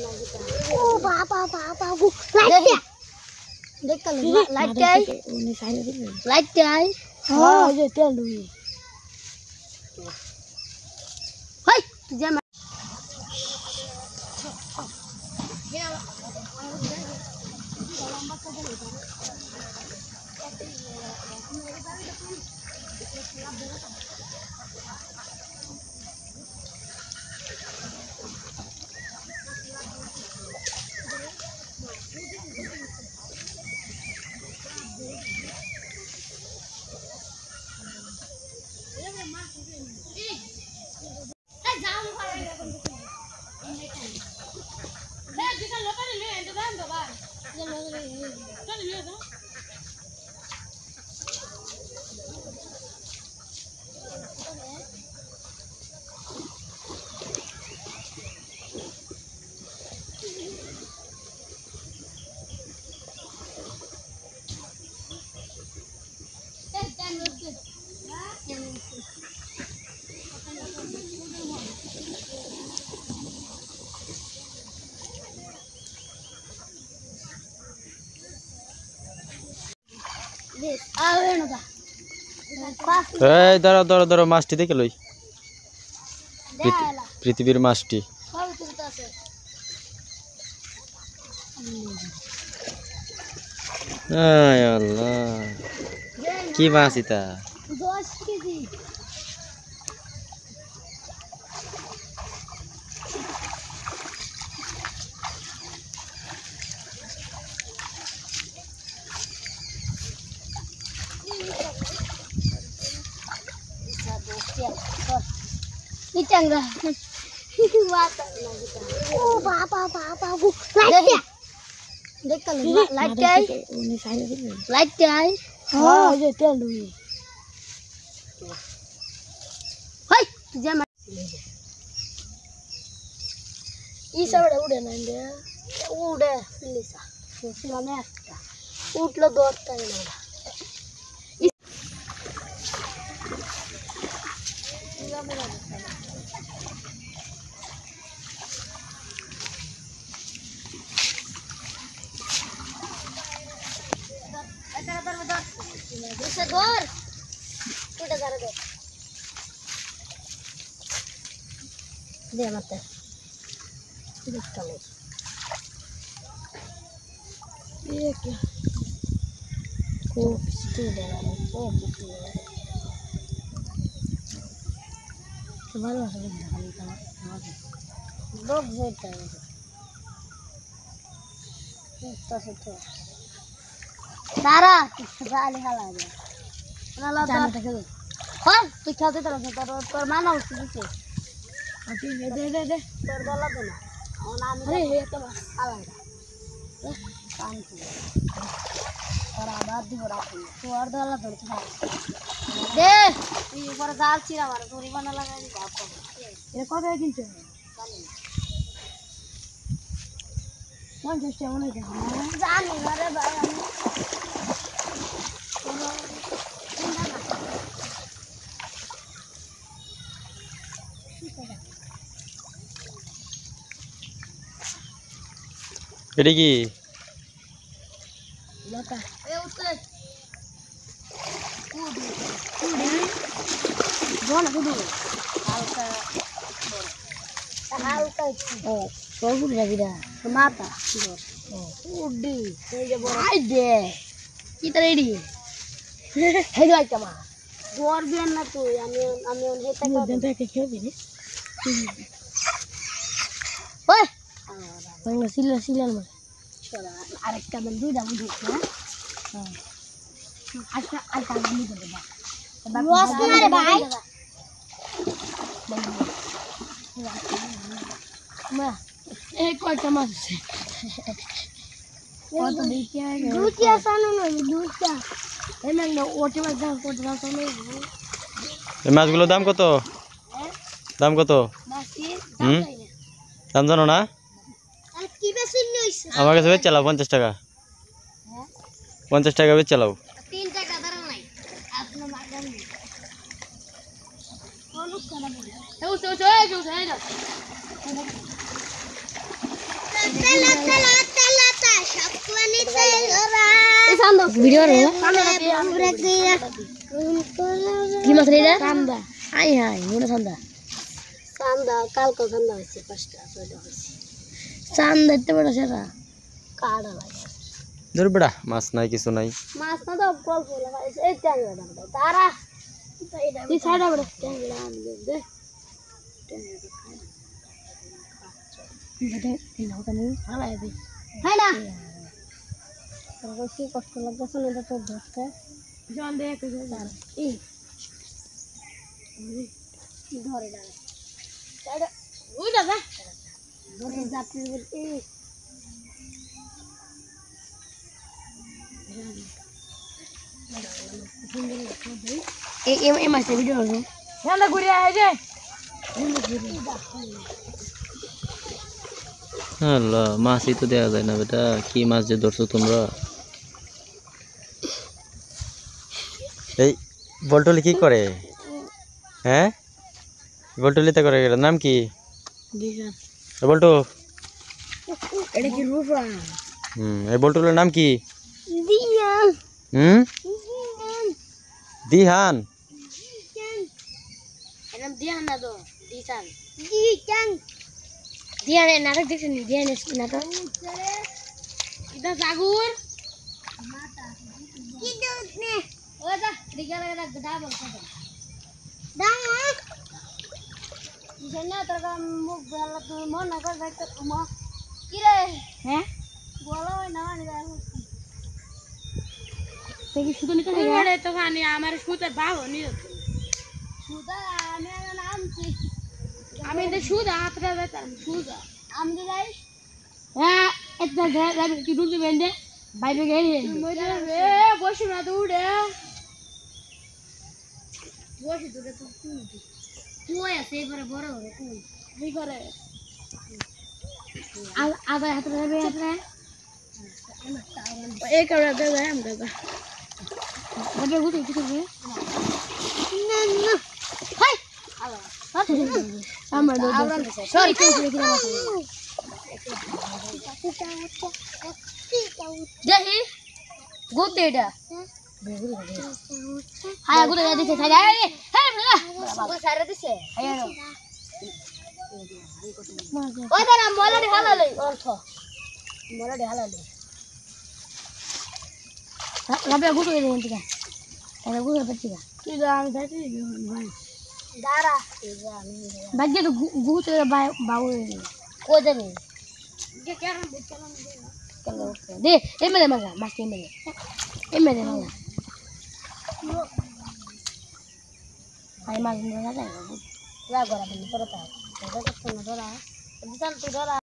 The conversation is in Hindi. ओ बाबा बाबा वो लाइट क्या देख लो लाइट क्या है लाइट क्या है। हां ये चल दो हाय तुझे मैं दाड़ा दाड़ा दाड़ा मास्टी देखे लई पृथिवीर मास्टी की मास इता चंगा ओ बाबा बाबा वो लाइट क्या देख लो लाइट क्या है लाइट क्या है। हां ये चल दो हाय तुझे मैं ई सबडे उडे ना इंदे उडे लिसा सोचला ना उठलो दोस्ता ना दूर टूटा सारा दे दे मत दिख चलो ये क्या खूब स्टील है तुम्हारा है नहीं तो बहुत बहुत है तो सारा सारा निकाल आ गया नाला तक हां तू खाते तरह तरह पर माना उसी से अभी दे दे दे पर डाला दो ना और नाम अरे ये तो आवाज है काम और आवाज भी हो रहा है तो और डाला दो दे ये ऊपर दाल चिरा मारो थोड़ी बना लगा नहीं आपको ये को दे दिन से कौन जस्ट है उन्हें जाने अरे भाई ये देखी लका ए उतर कूद कूद बोला कूद हल्का हल्का ओ बहुत रविदा माता उडी ये जो बोरा दे कितरे डी हे जो क्या मां जोर देन ना तू यानी हमें उन्हें तक जनता के खेल भी ओए बंगला सिला सिला मत छोड़ा आरक का बंदूक दाऊ दूँ ना अच्छा अच्छा नहीं करेगा रोस ना रे भाई मैं एक और चम्मच से और तो नहीं क्या है दूध क्या सानू ना दूध क्या है मैं ना ओटी में जाऊँ कोट जाऊँ तो मैं मास गुलो दाम को तो दाम जानो ना हमारे से चलाओ 50 টাকা 50 টাকা भी चलाओ 3 টাকা दरो नहीं आपने मांगा नहीं वो लोग करा बोले ए उस उस ए जो है ना वीडियो की मछ रे सांदा हाय हाय मोना सांदा सांदा काल को सांदा होसी कष्ट होसी सांदा ते बड़ा सेरा काडा भाई दूर बड़ा मास नाही किसु नाही मास ना तो गोल बोला भाई ए टांगला बड़ा तारा ई साडा बड़ा टांगला आन दे टांगला दे ना होता नहीं हां भाई भाई है ना रोसी कष्ट लग सुन तो दोस्त है जान दे के सारा ई धरे डाले साइड उई दादा धरे जापी बोलती ए ए ए मास्टर वीडियो लो ध्यान गुरिया है जे हेलो मासी तो देया जाय ना बेटा की मास जे धरছো তোমরা এই বলটলি কি করে हैं बोल्टोली तो करेगा नाम की जी बोल्टो एड़े की रूफा ए बोल्टो का नाम की दिहान दिहान नाम दिहान ना दो दिशान दिशान दिहान है नाटक देख नहीं दिहान है इसकी नाटक इधर सागुर माता किधर उसने ओ जा दिखा लगा गधा बोलता दाम जने तरका मुख वाला तो मन कर जाय तो तुम की रे हैं बोलो ना निदान तो की सुतो निकल रे तो खाने हमारे सूत भाव नहीं सूदा मेरा नाम से हमें तो सूदा आतरा रहता सूदा हम दे जाए हां इतना घर की दूर में दे भाई भी गए रे गोश ना दूड़े गोश दूड़े तो कोया से बरे बरे हो रे कोई नहीं करे आ भाई हाथ में बैठ रहा है एक और दे हम दे मुझे खुद ही किसी ने ना हाय आला हम दो सॉरी जय गुड डेटा हाय गुड डेटा दिखे हाय वो सारे दिसे आयो ओ दादा मोलाडे हाला लई अर्थ मोलाडे हाला लई राबे गुटो दे नतिका अरे गुटो पतिका तू जा हम जाती भाई दारा भाग्य तो गुट बाऊ को दे के क्या हम चलो दे ए मेरे मांगा मास्टर मेरे मांगा आई मांग रहा है वो क्या करा बंद करता है तो कुछ न करा इंसान तो करा।